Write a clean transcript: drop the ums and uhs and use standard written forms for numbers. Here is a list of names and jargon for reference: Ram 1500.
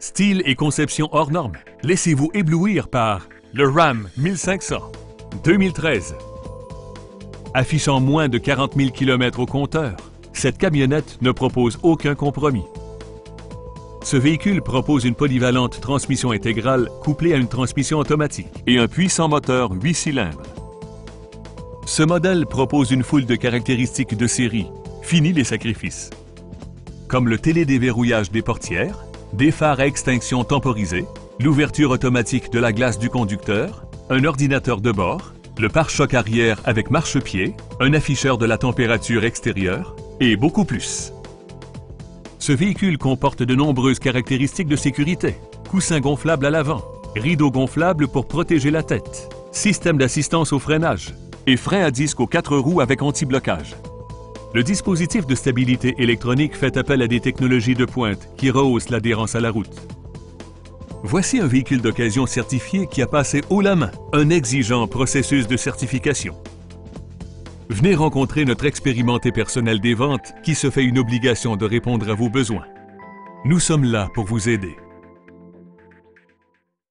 Style et conception hors normes, laissez-vous éblouir par le Ram 1500 2013. Affichant moins de 40 000 km au compteur, cette camionnette ne propose aucun compromis. Ce véhicule propose une polyvalente transmission intégrale couplée à une transmission automatique et un puissant moteur 8 cylindres. Ce modèle propose une foule de caractéristiques de série. Fini les sacrifices. Comme le télédéverrouillage des portières, des phares à extinction temporisés, l'ouverture automatique de la glace du conducteur, un ordinateur de bord, le pare-choc arrière avec marche-pied, un afficheur de la température extérieure et beaucoup plus. Ce véhicule comporte de nombreuses caractéristiques de sécurité. Coussin gonflable à l'avant, rideau gonflable pour protéger la tête, système d'assistance au freinage et frein à disque aux 4 roues avec anti-blocage. Le dispositif de stabilité électronique fait appel à des technologies de pointe qui rehaussent l'adhérence à la route. Voici un véhicule d'occasion certifié qui a passé haut la main un exigeant processus de certification. Venez rencontrer notre expérimenté personnel des ventes qui se fait une obligation de répondre à vos besoins. Nous sommes là pour vous aider.